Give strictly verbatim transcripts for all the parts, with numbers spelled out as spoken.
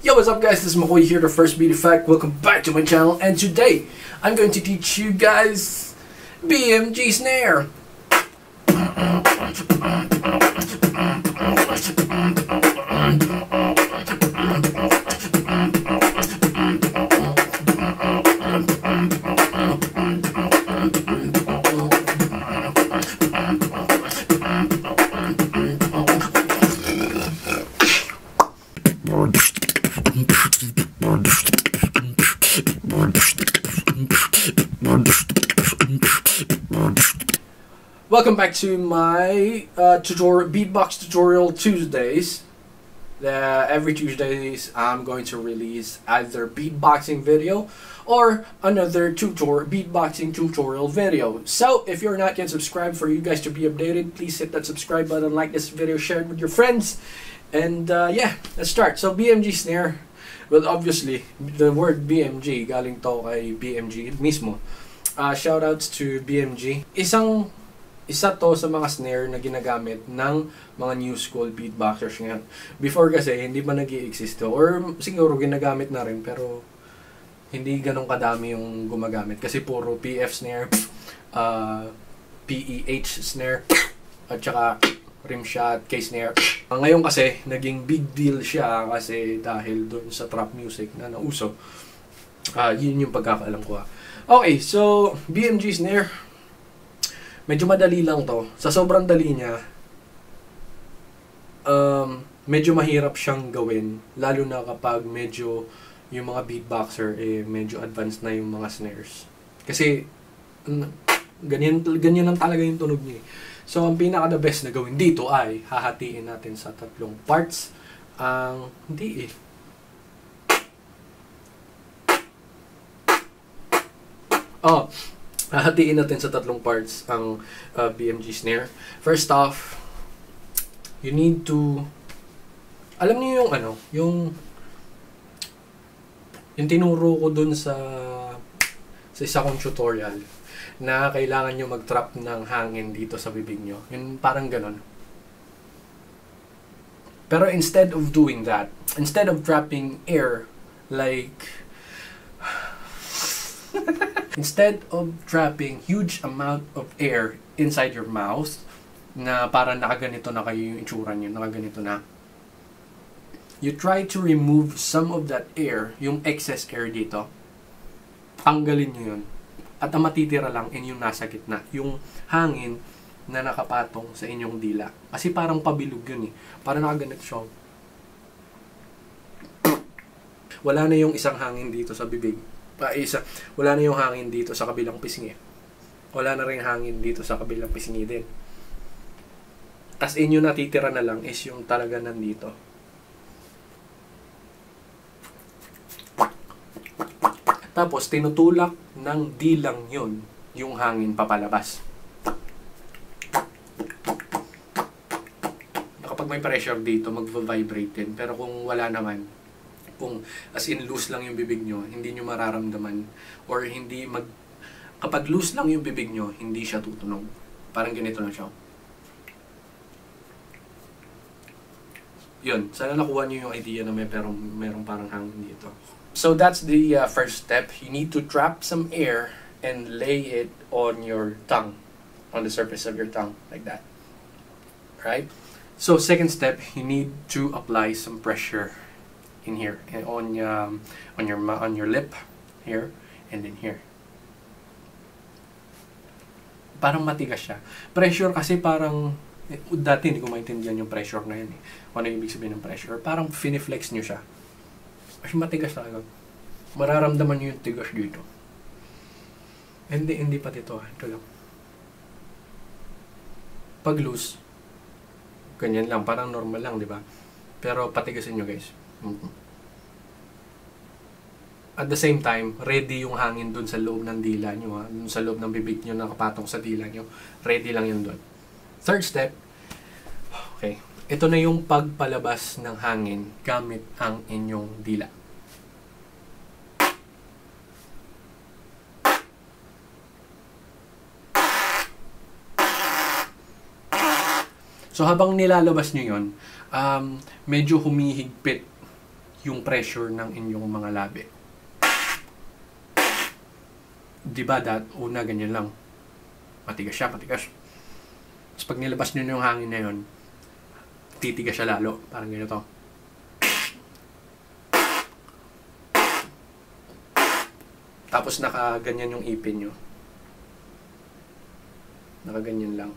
Yo, what's up guys, this is Mahoy here, the first beat effect. Welcome back to my channel, and today I'm going to teach you guys B M G snare. Welcome back to my uh, tutorial, beatbox tutorial Tuesdays. Uh, every Tuesdays I'm going to release either beatboxing video or another tutor beatboxing tutorial video. So if you're not yet subscribed, for you guys to be updated, please hit that subscribe button, like this video, share it with your friends, and uh, yeah, let's start. So B M G snare. Well, obviously the word B M G galing to kay B M G mismo. Uh, shoutouts to B M G. Isang Isa to sa mga snare na ginagamit ng mga new school beatboxers ngayon. Before kasi, hindi pa nag-i-exist to. Or siguro ginagamit na rin, pero hindi ganun kadami yung gumagamit. Kasi puro P F snare, uh, P E H snare, at saka rimshot, K-snare. Ngayon kasi, naging big deal siya kasi dahil dun sa trap music na nauso. Uh, yun yung pagkakaalam ko. Okay, so B M G snare. Medyo madali lang to. Sa sobrang dali niya, um, medyo mahirap siyang gawin. Lalo na kapag medyo yung mga beatboxer, eh, medyo advanced na yung mga snares. Kasi, ganyan, ganyan lang talaga yung tunog niya. So, ang pinaka the best na gawin dito ay hahatiin natin sa tatlong parts. Ang, hindi eh. Oh, hahatiin natin sa tatlong parts ang uh, B M G snare. First off, you need to, alam niyo yung ano, yung yung tinuro ko dun sa sa isa kong tutorial na kailangan nyo mag-trap ng hangin dito sa bibig nyo. Yun, parang ganun. Pero instead of doing that, instead of trapping air like instead of trapping huge amount of air inside your mouth, na para nakaganito na kayo yung itsura nyo, nakaganito na, you try to remove some of that air, yung excess air dito. Tanggalin nyo yun. At ang matitira lang in yung nasa gitna, yung hangin na nakapatong sa inyong dila. Kasi parang pabilog yun eh. Parang nakaganito siya. Wala na yung isang hangin dito sa bibig. Uh, isa. Wala na yung hangin dito sa kabilang pisngi. Wala na rin hangin dito sa kabilang pisngi din. Tapos inyo natitira na lang is yung talaga nandito. Tapos tinutulak ng dilang yun yung hangin papalabas. Kapag may pressure dito, mag-vibrate din. Pero kung wala naman, kung as in loose lang yung bibig nyo, hindi nyo mararamdaman, or hindi mag... kapag loose lang yung bibig nyo, hindi siya tutunog. Parang ganito na siya. Yun, sana nakuha nyo yung idea na may pero merong parang hangin dito. So that's the uh, first step. You need to trap some air and lay it on your tongue, on the surface of your tongue, like that. Right? So second step, you need to apply some pressure in here, and on um, on your on your lip here, and then here. Parang matigas siya. Pressure kasi parang eh, dati hindi ko maintindihan yung pressure na yun eh. Ano yung ibig sabihin ng pressure? Parang finiflex nyo siya. Kasi matigas talaga. Mararamdaman nyo yung tigas dito. Hindi hindi pati to, ito lang. Pag loose, ganyan lang, parang normal lang, di ba? Pero patigasin nyo guys. Mm-hmm. At the same time, ready yung hangin dun sa loob ng dila nyo, ha? Dun sa loob ng bibig nyo, nakapatong sa dila nyo, ready lang yun dun. Third step, okay, ito na yung pagpalabas ng hangin gamit ang inyong dila. So habang nilalabas nyo yun, um, medyo humihigpit yung pressure ng inyong mga labi. Diba dat, una ganyan lang. Matigas siya, matigas. Tapos pag nilabas nyo yung hangin na yun, titigas siya lalo. Parang ganito. Tapos nakaganyan yung ipin nyo. Nakaganyan lang.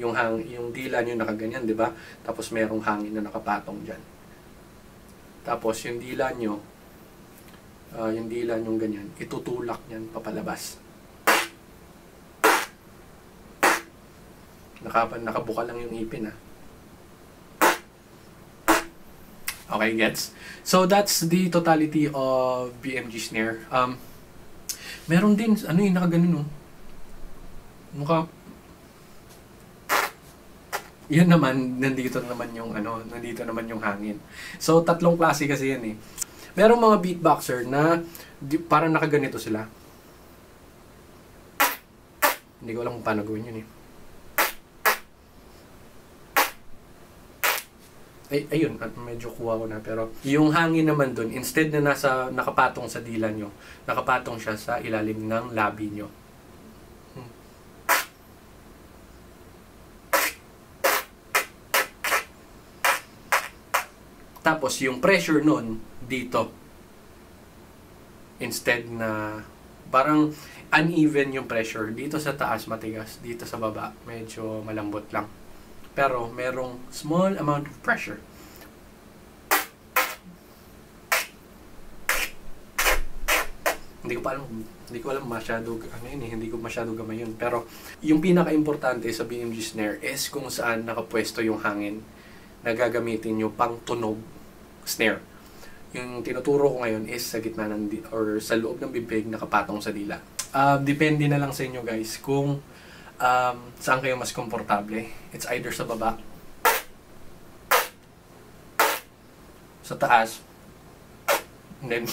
Yung, hang, yung dila nyo nakaganyan, diba? Tapos merong hangin na nakapatong dyan. Tapos yung dila nyo, uh, yung dila nyo ganyan, itutulak nyan papalabas. Naka, nakabuka lang yung ipin, ha? Okay, gets? So, that's the totality of B M G snare. Um, meron din, ano yung nakaganon, no? Mukha, yun naman, nandito naman yung, ano, nandito naman yung hangin. So, tatlong klase kasi yan, eh. Merong mga beatboxer na di, parang nakaganito sila. Hindi ko alam kung paano gawin yun, eh. Ay, ayun, at medyo kuha ko na, pero yung hangin naman dun, instead na nasa, nakapatong sa dila nyo, nakapatong siya sa ilalim ng labi nyo. Hmm. Tapos, yung pressure nun, dito. Instead na, parang uneven yung pressure. Dito sa taas, matigas. Dito sa baba, medyo malambot lang. Pero merong small amount of pressure. Hindi ko pa alam, hindi ko alam masyado, ano yun eh, hindi ko masyado gamay yun. Pero yung pinaka-importante sa B M G snare is kung saan nakapwesto yung hangin na gagamitin nyo pang tunog snare. Yung tinuturo ko ngayon is sa gitna ng, or sa loob ng bibig nakapatong sa dila. Uh, depende na lang sa inyo guys kung Um, saan kayo mas komportable. It's either sa baba, sa taas, and then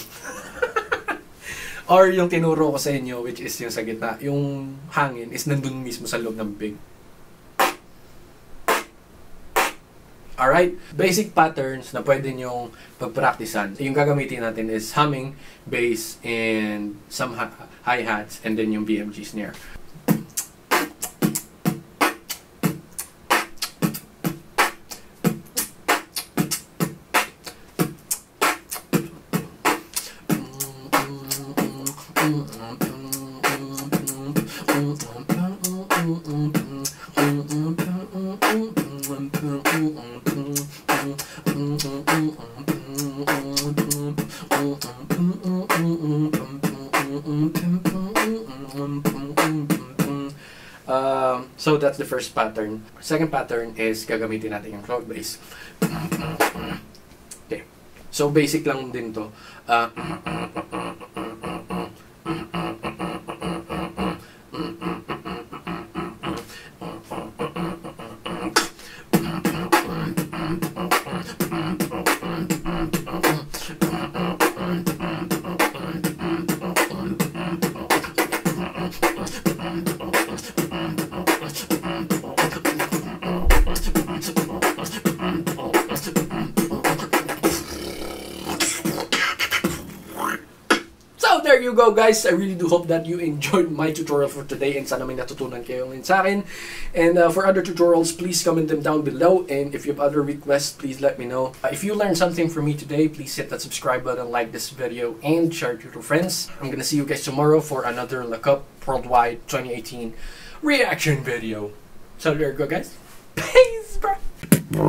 or yung tinuro ko sa inyo, which is yung sa gitna, yung hangin is nandun mismo sa loob ng bibig. Alright, basic patterns na pwede nyong pagpraktisan. Yung gagamitin natin is humming, bass, and some hi-hats, and then yung B M G snare. Uh, so that's the first pattern. Second pattern is gagamitin natin yung cloud bass. Okay. So basic lang din to. Uh, There you go guys, I really do hope that you enjoyed my tutorial for today and sana may natutunan kayo ngayon sa akin. And uh, for other tutorials, please comment them down below, and if you have other requests, please let me know. Uh, if you learned something from me today, please hit that subscribe button, like this video, and share it with your friends. I'm gonna see you guys tomorrow for another La Cup Worldwide twenty eighteen reaction video. So there you go guys, peace bro.